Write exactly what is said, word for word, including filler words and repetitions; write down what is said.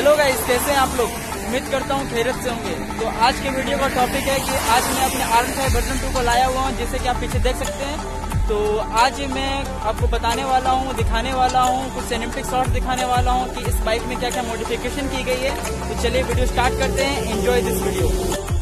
Hello guys, कैसे हैं आप लोग। उम्मीद करता हूँ खैरियत से होंगे। तो आज के वीडियो का टॉपिक है कि आज मैं अपने आर फिफ्टीन वर्जन टू को लाया हुआ हूँ, जैसे कि आप पीछे देख सकते हैं। तो आज मैं आपको बताने वाला हूँ, दिखाने वाला हूँ, कुछ सिनेमैटिक शॉट्स दिखाने वाला हूँ कि इस बाइक में क्या क्या मॉडिफिकेशन की गई है। तो चलिए वीडियो स्टार्ट करते हैं, एंजॉय दिस वीडियो।